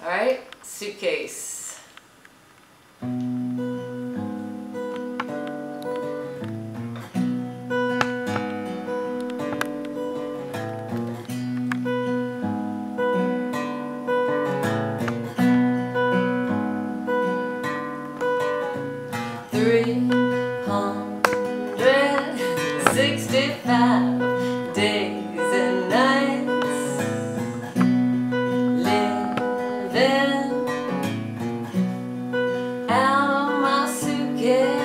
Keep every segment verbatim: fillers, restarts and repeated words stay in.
All right, suitcase. three hundred sixty-five days and nights living out of my suitcase.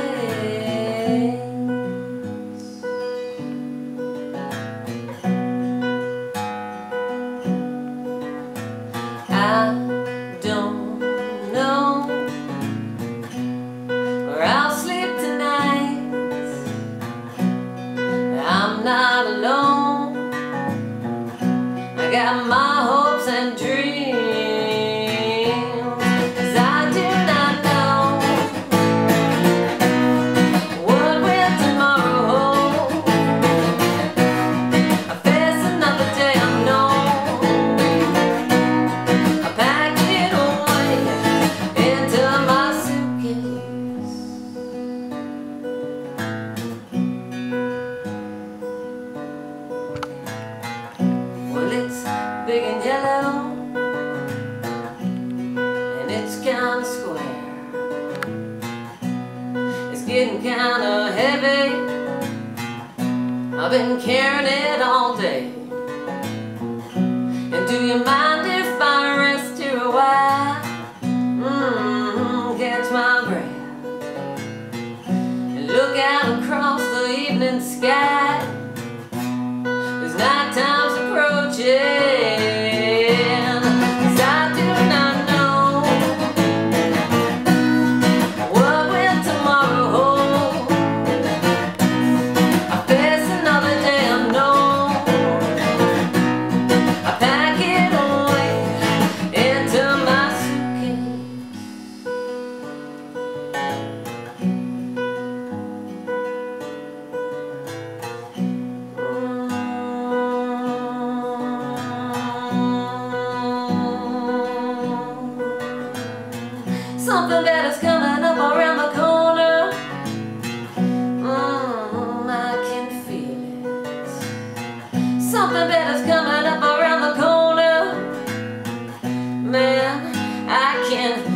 I don't know where I'll sleep. Not alone, I got my hopes and dreams, 'cause I do not know what will tomorrow hold. I face another day unknown, I pack it away into my suitcase. Big and yellow, and it's kinda square. It's getting kinda heavy, I've been carrying it all day. And do you mind if I rest here a while? Mm-hmm, catch my breath and look out across the evening sky. There's night time's approaching. Something better's coming up around the corner. Mm, I can feel it. Something better's coming up around the corner. Man, I can